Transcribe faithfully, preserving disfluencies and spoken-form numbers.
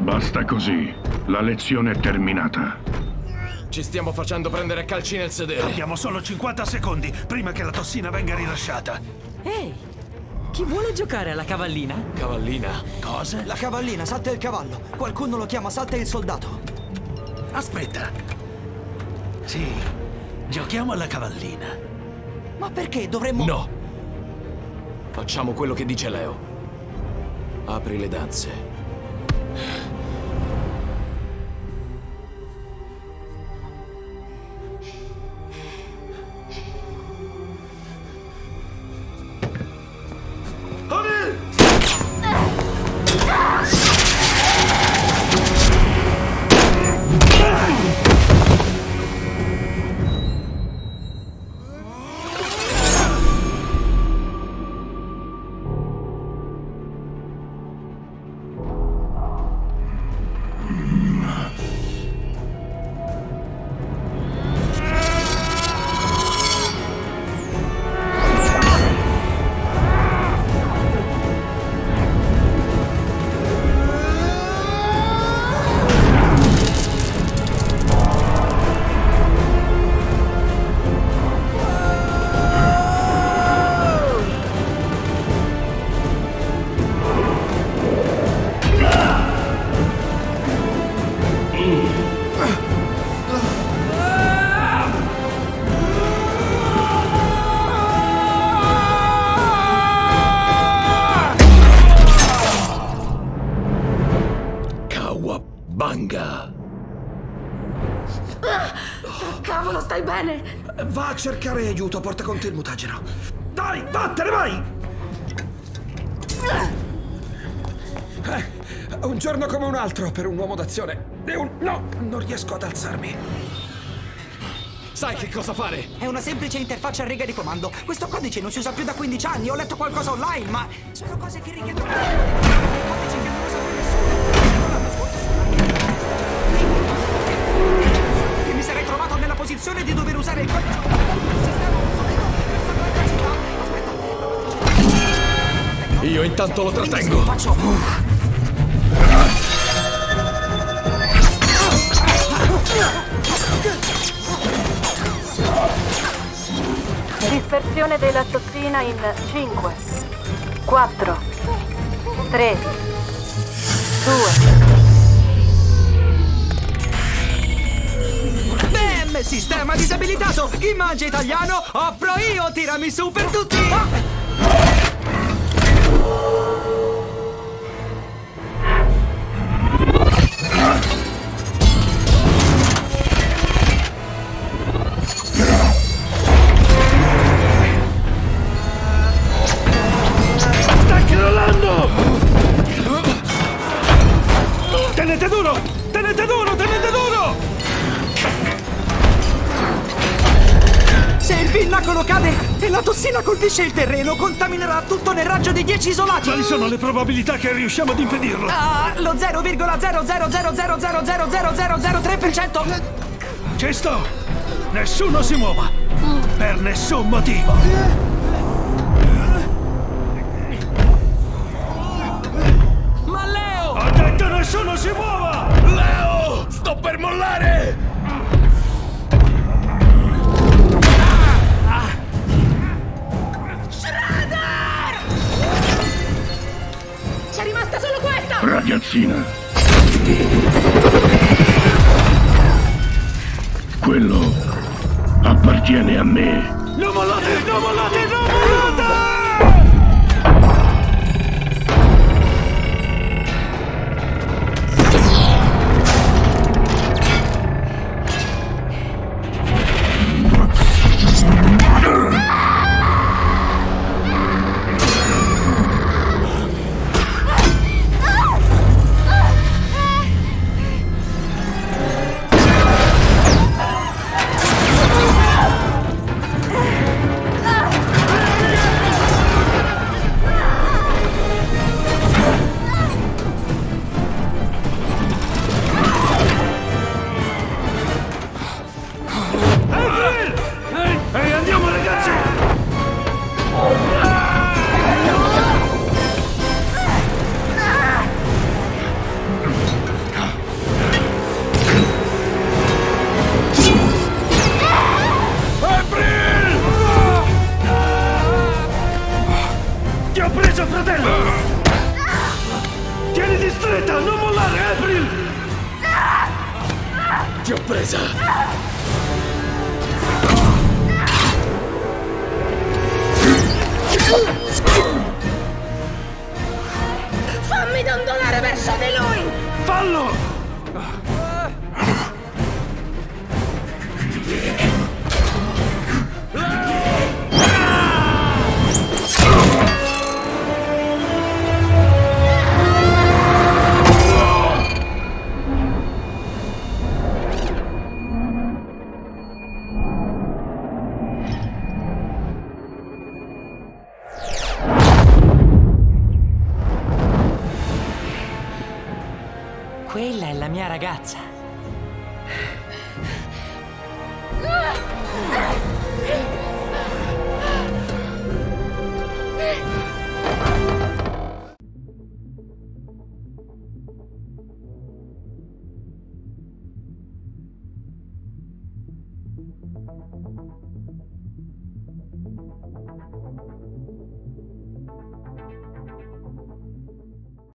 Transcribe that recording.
Basta così. La lezione è terminata. Ci stiamo facendo prendere calci nel sedere. Abbiamo solo cinquanta secondi prima che la tossina venga rilasciata. Ehi! Hey, chi vuole giocare alla cavallina? Cavallina? Cosa? La cavallina, salta il cavallo. Qualcuno lo chiama salta il soldato. Aspetta. Sì, giochiamo alla cavallina. Ma perché dovremmo... No! Facciamo quello che dice Leo. Apri le danze. Banga! Ah, cavolo, stai bene? Va a cercare aiuto, porta con te il mutageno. Dai, vattene, vai! Eh, un giorno come un altro per un uomo d'azione. E un... No, non riesco ad alzarmi. Sai che cosa fare? È una semplice interfaccia a riga di comando. Questo codice non si usa più da quindici anni. Ho letto qualcosa online, ma... Sono cose che richiedono... Codice che non usa più nessuno. Mi sarei trovato nella posizione di dover usare il codice sistema. Io intanto lo trattengo. Dispersione della tossina in cinque, quattro, tre, due. Sistema disabilitato! Chi mangia italiano? Offro io! Tirami su per tutti! Ah! Sta crollando! Tenete duro! Tenete duro! Tenete duro! Se il pinnacolo cade e la tossina colpisce il terreno, contaminerà tutto nel raggio di dieci isolati. Quali sono le probabilità che riusciamo ad impedirlo? Ah, lo zero virgola zero zero zero zero zero zero zero zero zero tre per cento. Ci sto! Nessuno si muova! Per nessun motivo! Ma Leo! Ho detto nessuno si muova! Leo! Sto per mollare! Ragazzina, quello appartiene a me. Non mollate, non mollate, non mollate! Yeah! Ti ho presa! Fammi dondolare verso di lui! Fallo! Quella è la mia ragazza.